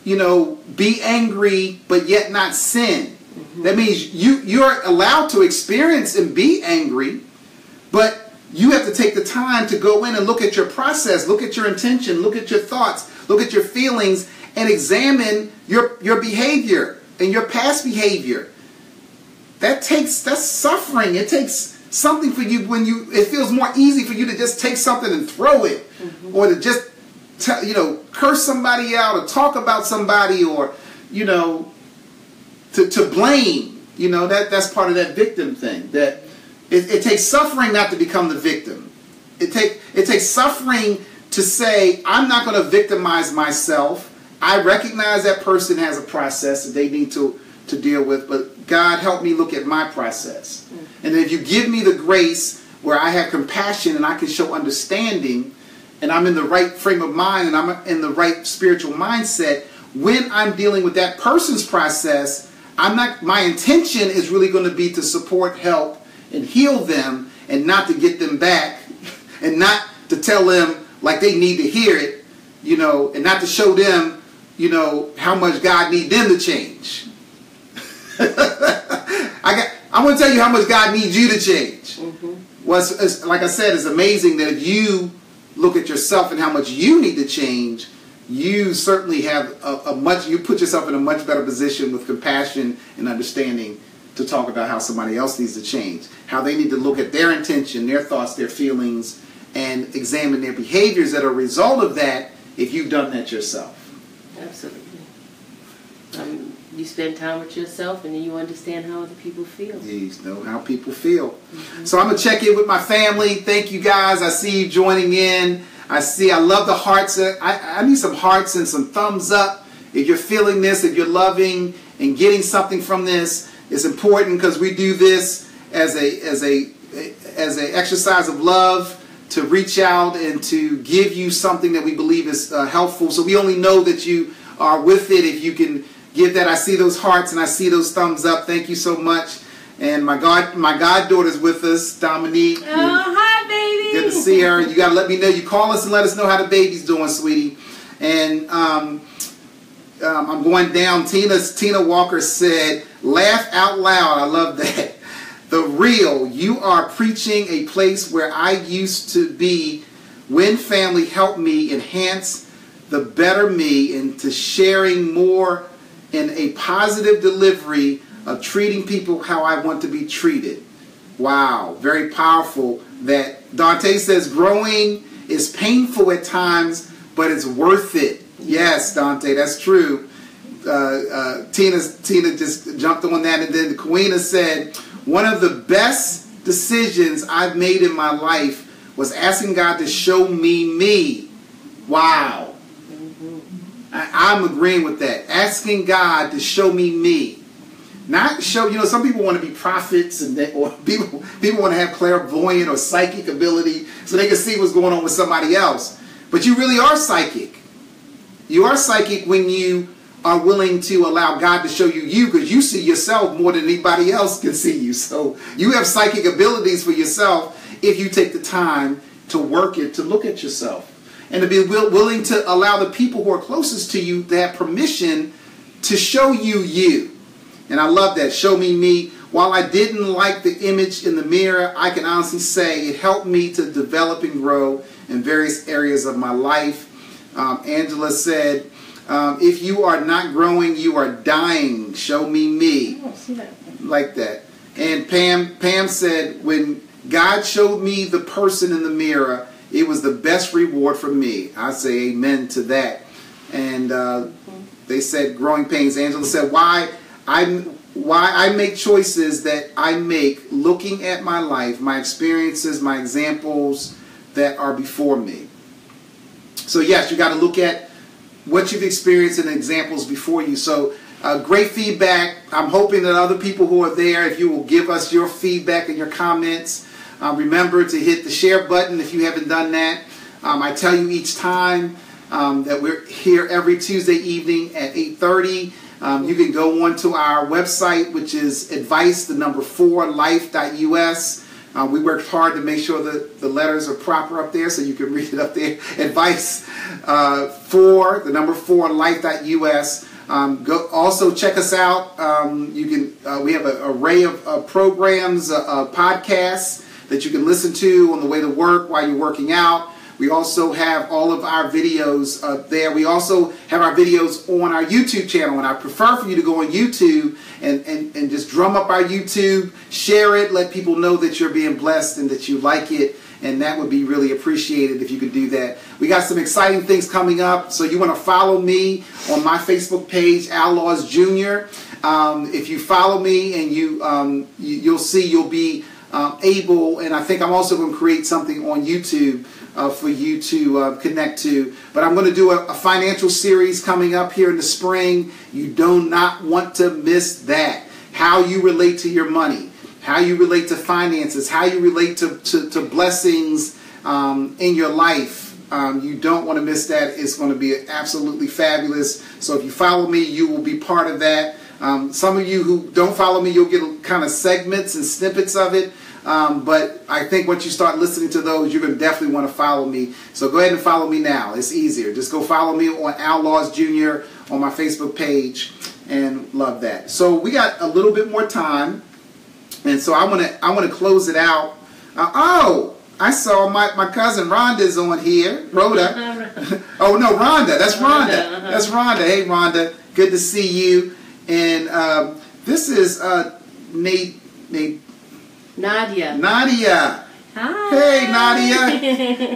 you know, be angry but yet not sin. Mm-hmm. That means you're allowed to experience and be angry, but you have to take the time to go in and look at your process, look at your intention, look at your thoughts, look at your feelings, and examine your behavior and your past behavior. That's suffering. It takes something for you when you, it feels more easy for you to just take something and throw it, mm-hmm. or to just, you know, curse somebody out or talk about somebody, or, you know, to blame, you know, that's part of that victim thing. That it takes suffering not to become the victim. It takes suffering to say, I'm not going to victimize myself. I recognize that person has a process that they need to deal with, but God, help me look at my process. Mm-hmm. And if you give me the grace where I have compassion and I can show understanding, and I'm in the right frame of mind and I'm in the right spiritual mindset, when I'm dealing with that person's process, my intention is really going to be to support, help, and heal them, and not to get them back, and not to tell them like they need to hear it, you know, and not to show them, you know, how much God needs them to change. I want to tell you how much God needs you to change. Mm-hmm. Well, like I said, it's amazing that if you look at yourself and how much you need to change, you certainly have you put yourself in a much better position with compassion and understanding to talk about how somebody else needs to change, how they need to look at their intention, their thoughts, their feelings, and examine their behaviors that are a result of that if you've done that yourself. Absolutely. You spend time with yourself, and then you understand how other people feel. You know how people feel. Mm-hmm. So I'm going to check in with my family. Thank you guys. I see you joining in. I love the hearts. I need some hearts and some thumbs up. If you're feeling this, if you're loving and getting something from this, it's important, because we do this as a exercise of love, to reach out and to give you something that we believe is helpful. So we only know that you are with it if you can give that. I see those hearts and I see those thumbs up. Thank you so much. And my goddaughter's with us, Dominique. Oh, hi, baby. Good to see her. You got to let me know. You call us and let us know how the baby's doing, sweetie. And I'm going down. Tina Walker said, laugh out loud. I love that. the real. You are preaching a place where I used to be when family helped me enhance the better me into sharing more in a positive delivery of treating people how I want to be treated. Wow, very powerful. That Dante says growing is painful at times, but it's worth it. Yes, Dante, that's true. Tina just jumped on that, and then Queena said, one of the best decisions I've made in my life was asking God to show me me. Wow. I'm agreeing with that. Asking God to show me me. Not show, you know, some people want to be prophets, and they, or people want to have clairvoyant or psychic ability so they can see what's going on with somebody else. But you really are psychic. You are psychic when you are willing to allow God to show you you, because you see yourself more than anybody else can see you. So you have psychic abilities for yourself if you take the time to work it, to look at yourself, and to be willing to allow the people who are closest to you to have permission to show you you. And I love that. Show me me. While I didn't like the image in the mirror, I can honestly say it helped me to develop and grow in various areas of my life. Angela said, if you are not growing, you are dying. Show me me. Like that. And Pam said, when God showed me the person in the mirror, it was the best reward for me. I say amen to that. And they said growing pains. Angela said, why I make choices that I make, looking at my life, my experiences, my examples that are before me. So yes, you got to look at what you've experienced and examples before you. So great feedback. I'm hoping that other people who are there, if you will give us your feedback and your comments. Remember to hit the share button if you haven't done that. I tell you each time that we're here every Tuesday evening at 8:30. You can go on to our website, which is advice4life.us. We worked hard to make sure that the letters are proper up there, so you can read it up there. Advice4life.us. Go also check us out. We have an array of programs, podcasts that you can listen to on the way to work while you're working out. We also have all of our videos up there. We also have our videos on our YouTube channel, and I prefer for you to go on YouTube and just drum up our YouTube, share it, let people know that you're being blessed and that you like it, and that would be really appreciated if you could do that. We got some exciting things coming up, so you want to follow me on my Facebook page, Al Laws Jr. If you follow me, and you'll see you'll be able, and I think I'm also going to create something on YouTube for you to connect to. But I'm going to do a financial series coming up here in the spring. You do not want to miss that. How you relate to your money, how you relate to finances, how you relate to blessings in your life. You don't want to miss that. It's going to be absolutely fabulous. So if you follow me, you will be part of that. Some of you who don't follow me, you'll get kind of segments and snippets of it. But I think once you start listening to those, you're going to definitely want to follow me. So go ahead and follow me now. It's easier. Just go follow me on Al Laws Jr. on my Facebook page, and love that. So we got a little bit more time, and so I want to close it out. Oh, I saw my cousin Rhonda's on here. Rhoda. Oh no, Rhonda. That's Rhonda. That's Rhonda. Hey Rhonda, good to see you. And this is Nadia. Nadia. Hi. Hey, Nadia.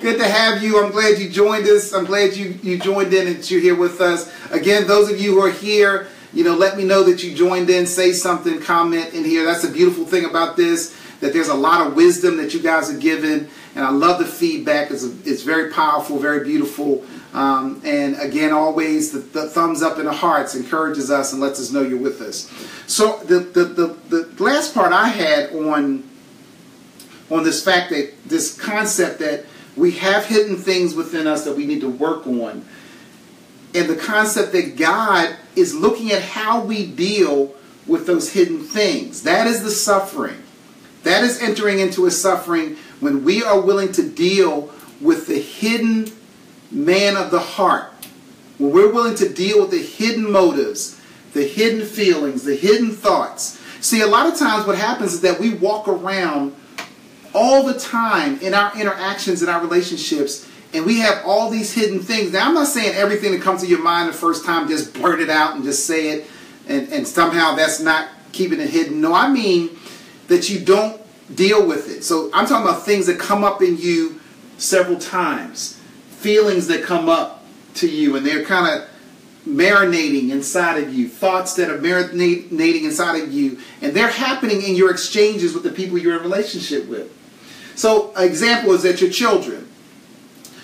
Good to have you. I'm glad you joined us. I'm glad you joined in and you're here with us. Again, those of you who are here, you know, let me know that you joined in. Say something, comment in here. That's the beautiful thing about this, that there's a lot of wisdom that you guys are giving. And I love the feedback. It's very powerful, very beautiful. And again, always the thumbs up and the hearts encourages us and lets us know you're with us. So the last part I had on this fact that this concept that we have hidden things within us that we need to work on, and the concept that God is looking at how we deal with those hidden things. That is the suffering. That is entering into a suffering when we are willing to deal with the hidden man of the heart. When we're willing to deal with the hidden motives, the hidden feelings, the hidden thoughts. See, a lot of times what happens is that we walk around all the time in our interactions, in our relationships, and we have all these hidden things. Now, I'm not saying everything that comes to your mind the first time, just blurt it out and just say it, and somehow that's not keeping it hidden. No, I mean that you don't deal with it. So I'm talking about things that come up in you several times, feelings that come up to you, and they're kind of marinating inside of you, thoughts that are marinating inside of you, and they're happening in your exchanges with the people you're in relationship with. So an example is that your children.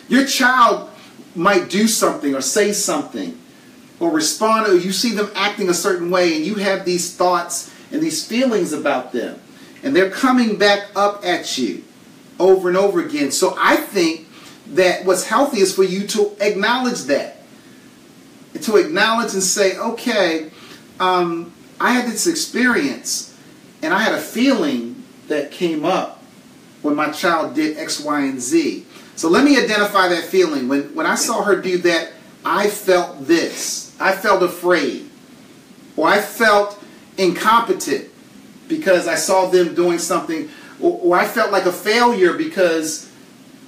Your child might do something or say something or respond, or you see them acting a certain way, and you have these thoughts and these feelings about them, and they're coming back up at you over and over again. So I think that what's healthy is for you to acknowledge that, to acknowledge and say, okay, I had this experience and I had a feeling that came up when my child did X, Y, and Z. So let me identify that feeling. When I saw her do that, I felt this. I felt afraid, or I felt incompetent because I saw them doing something, or I felt like a failure because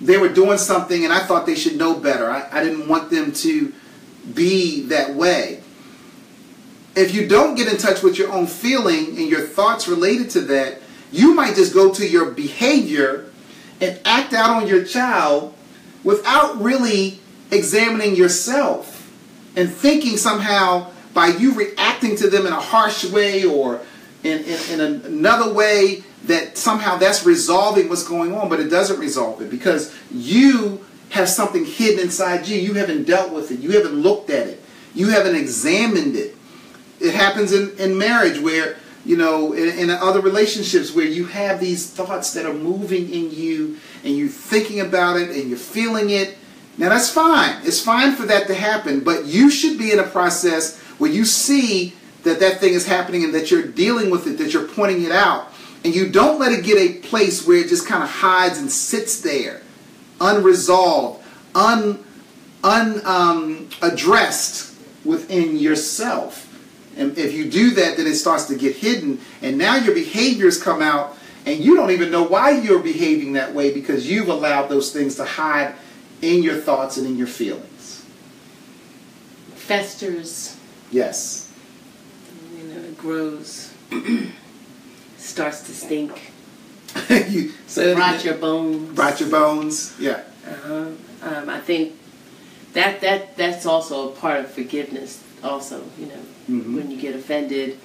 they were doing something and I thought they should know better. I didn't want them to be that way. If you don't get in touch with your own feeling and your thoughts related to that, you might just go to your behavior and act out on your child without really examining yourself and thinking somehow by you reacting to them in a harsh way or in another way that somehow that's resolving what's going on, but it doesn't resolve it because you have something hidden inside you. You haven't dealt with it. You haven't looked at it. You haven't examined it. It happens in marriage where, you know, in other relationships where you have these thoughts that are moving in you and you're thinking about it and you're feeling it. Now, that's fine. It's fine for that to happen, but you should be in a process where you see that that thing is happening and that you're dealing with it, that you're pointing it out. And you don't let it get a place where it just kind of hides and sits there, unresolved, unaddressed within yourself. And if you do that, then it starts to get hidden. And now your behaviors come out, and you don't even know why you're behaving that way because you've allowed those things to hide in your thoughts and in your feelings. Festers. Yes. You know, it grows. Starts to stink. You say that rot your bones. Rot your bones. Yeah. Uh-huh. I think that's also a part of forgiveness. Also, you know, mm-hmm. when you get offended,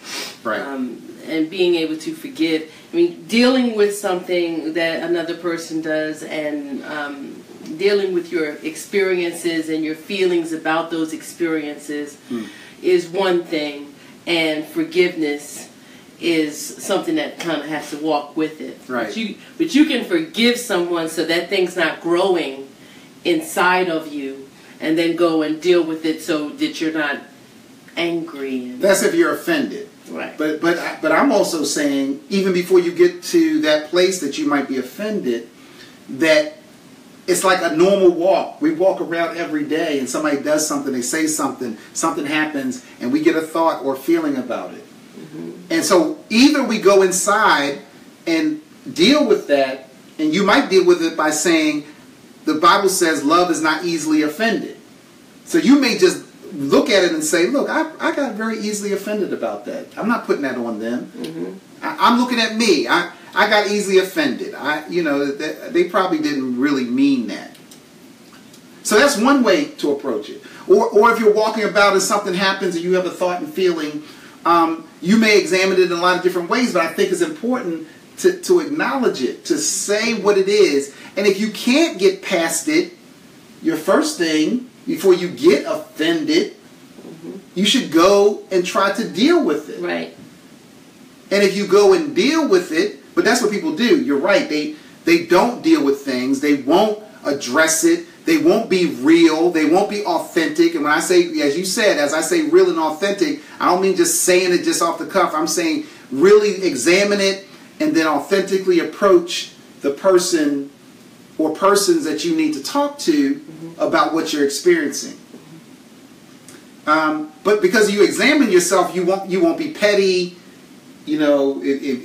right? And being able to forgive. I mean, dealing with something that another person does, and dealing with your experiences and your feelings about those experiences is one thing, and forgiveness is something that kind of has to walk with it. Right. But you can forgive someone so that thing's not growing inside of you, and then go and deal with it so that you're not angry. That's if you're offended. Right. But I'm also saying, even before you get to that place that you might be offended, that it's like a normal walk. We walk around every day and somebody does something, they say something, something happens, and we get a thought or feeling about it. Mm-hmm. And so either we go inside and deal with that, and you might deal with it by saying, the Bible says love is not easily offended. So you may just look at it and say, look, I got very easily offended about that. I'm not putting that on them. Mm-hmm. I'm looking at me. I got easily offended. You know, they probably didn't really mean that. So that's one way to approach it. Or if you're walking about and something happens and you have a thought and feeling, you may examine it in a lot of different ways, but I think it's important to acknowledge it, to say what it is. And if you can't get past it, your first thing, before you get offended, mm-hmm. you should go and try to deal with it. Right. And if you go and deal with it, but that's what people do. You're right. They don't deal with things. They won't address it. They won't be real. They won't be authentic. And when I say, as you said, as I say real and authentic, I don't mean just saying it just off the cuff. I'm saying really examine it and then authentically approach the person or persons that you need to talk to mm-hmm. about what you're experiencing. But because you examine yourself, you won't be petty. you know,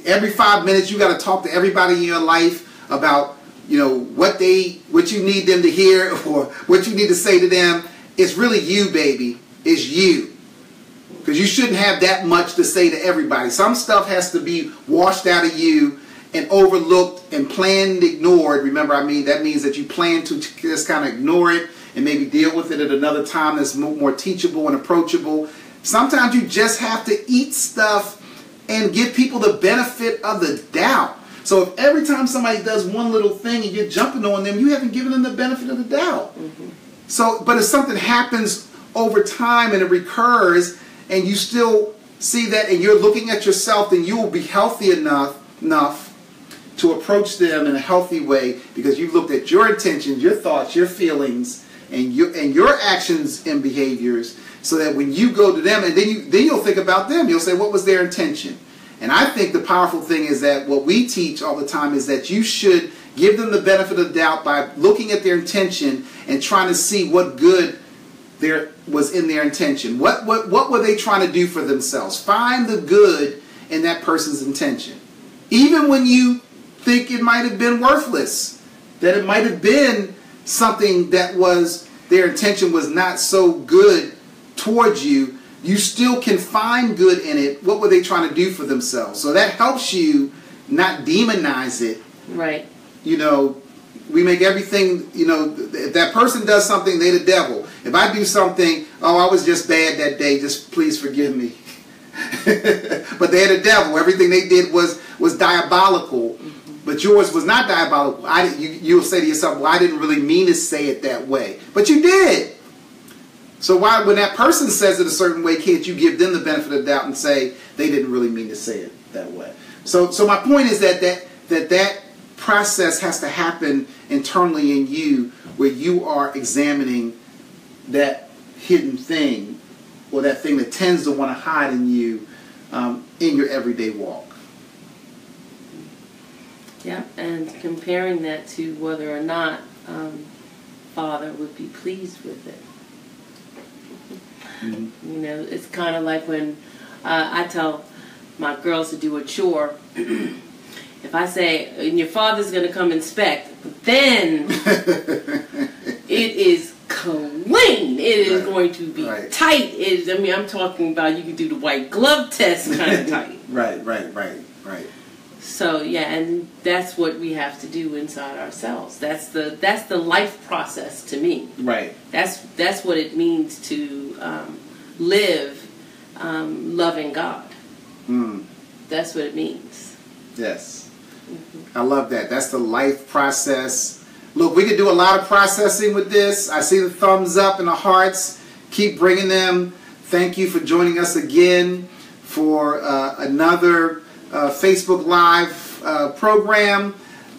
every 5 minutes you got to talk to everybody in your life about, you know, what you need them to hear or what you need to say to them. It's really you, baby. It's you. Because you shouldn't have that much to say to everybody. Some stuff has to be washed out of you and overlooked and planned, ignored. Remember, I mean, that means that you plan to just kind of ignore it and maybe deal with it at another time that's more teachable and approachable. Sometimes you just have to eat stuff and give people the benefit of the doubt. So if every time somebody does one little thing and you're jumping on them, you haven't given them the benefit of the doubt. Mm-hmm. So, but if something happens over time and it recurs and you still see that and you're looking at yourself, then you will be healthy enough to approach them in a healthy way, because you've looked at your intentions, your thoughts, your feelings, and your actions and behaviors, so that when you go to them, and then you'll think about them. You'll say, what was their intention? And I think the powerful thing is that what we teach all the time is that you should give them the benefit of the doubt by looking at their intention and trying to see what good there was in their intention. What were they trying to do for themselves? Find the good in that person's intention. Even when you think it might have been worthless, that it might have been something that was, their intention was not so good towards you, you still can find good in it. What were they trying to do for themselves? So that helps you not demonize it. Right. You know, we make everything, you know, if that person does something, they the devil. If I do something, oh, I was just bad that day, just please forgive me. But they're the devil. Everything they did was diabolical. But yours was not diabolical. You'll say to yourself, well, I didn't really mean to say it that way. But you did. So why, when that person says it a certain way, can't you give them the benefit of the doubt and say they didn't really mean to say it that way? So my point is that process has to happen internally in you, where you are examining that hidden thing or that thing that tends to want to hide in you in your everyday walk. Yeah, and comparing that to whether or not Father would be pleased with it. Mm-hmm. You know, it's kind of like when I tell my girls to do a chore. If I say, and your father's going to come inspect, then it is clean. It is going to be tight. It is, I mean, I'm talking about you can do the white glove test kind of tight. Right. So yeah, and that's what we have to do inside ourselves. That's the life process to me. Right. That's what it means to live loving God. Mm. That's what it means. Yes. Mm-hmm. I love that. That's the life process. Look, we could do a lot of processing with this. I see the thumbs up and the hearts. Keep bringing them. Thank you for joining us again for another Facebook Live program.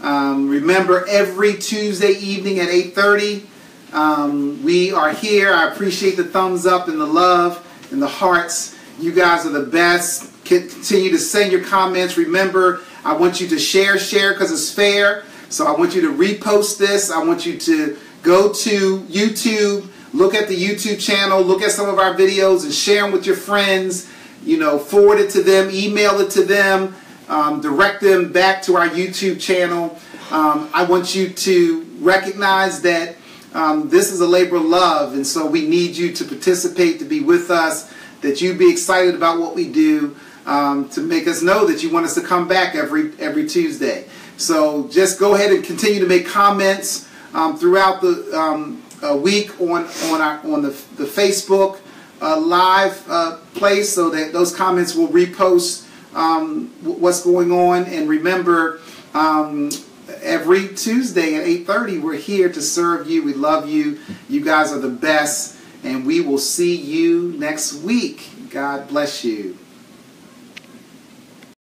Remember, every Tuesday evening at 8:30, we are here. I appreciate the thumbs up and the love and the hearts. You guys are the best. Continue to send your comments. Remember, I want you to share because it's fair. So I want you to repost this. I want you to go to YouTube, look at the YouTube channel, look at some of our videos and share them with your friends. You know, forward it to them, email it to them, direct them back to our YouTube channel. I want you to recognize that this is a labor of love, and so we need you to participate, to be with us, that you be excited about what we do, to make us know that you want us to come back every Tuesday. So just go ahead and continue to make comments throughout the week on the Facebook live place, so that those comments will repost what's going on. And remember, every Tuesday at 8:30, we're here to serve you. We love you. You guys are the best, and we will see you next week. God bless you.